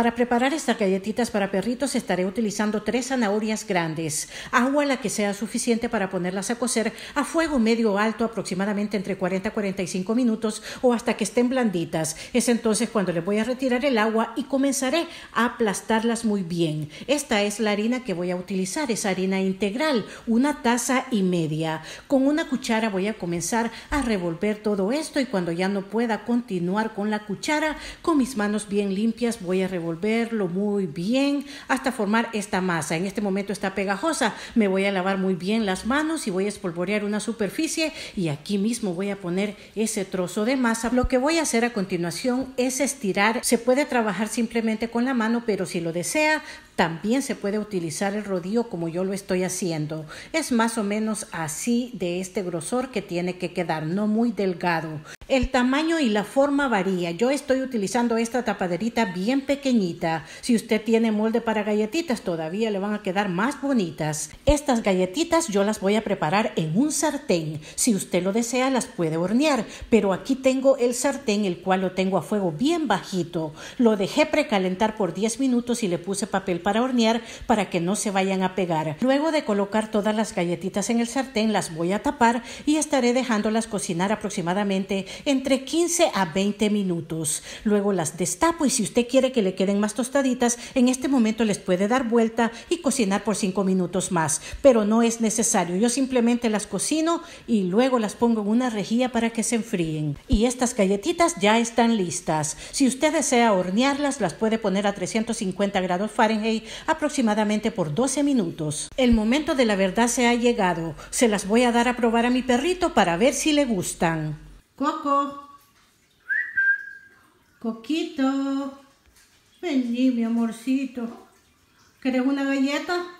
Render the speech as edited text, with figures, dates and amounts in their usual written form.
Para preparar estas galletitas para perritos estaré utilizando 3 zanahorias grandes, agua la que sea suficiente para ponerlas a cocer a fuego medio alto aproximadamente entre 40 a 45 minutos o hasta que estén blanditas. Es entonces cuando les voy a retirar el agua y comenzaré a aplastarlas muy bien. Esta es la harina que voy a utilizar, es harina integral, 1,5 tazas. Con una cuchara voy a comenzar a revolver todo esto y cuando ya no pueda continuar con la cuchara, con mis manos bien limpias voy a revolverlo muy bien hasta formar esta masa. En este momento está pegajosa, me voy a lavar muy bien las manos y voy a espolvorear una superficie y aquí mismo voy a poner ese trozo de masa. Lo que voy a hacer a continuación es estirar, se puede trabajar simplemente con la mano, pero si lo desea también se puede utilizar el rodillo como yo lo estoy haciendo. Es más o menos así de este grosor que tiene que quedar, no muy delgado. El tamaño y la forma varía. Yo estoy utilizando esta tapaderita bien pequeñita. Si usted tiene molde para galletitas, todavía le van a quedar más bonitas. Estas galletitas yo las voy a preparar en un sartén. Si usted lo desea, las puede hornear. Pero aquí tengo el sartén, el cual lo tengo a fuego bien bajito. Lo dejé precalentar por 10 minutos y le puse papel para hornear para que no se vayan a pegar. Luego de colocar todas las galletitas en el sartén, las voy a tapar y estaré dejándolas cocinar aproximadamente entre 15 a 20 minutos. Luego las destapo y si usted quiere que le queden más tostaditas, en este momento les puede dar vuelta y cocinar por 5 minutos más, pero no es necesario. Yo simplemente las cocino y luego las pongo en una rejilla para que se enfríen. Y estas galletitas ya están listas. Si usted desea hornearlas, las puede poner a 350 grados Fahrenheit aproximadamente por 12 minutos. El momento de la verdad se ha llegado. Se las voy a dar a probar a mi perrito para ver si le gustan. Coco, Coquito, vení mi amorcito, ¿querés una galleta?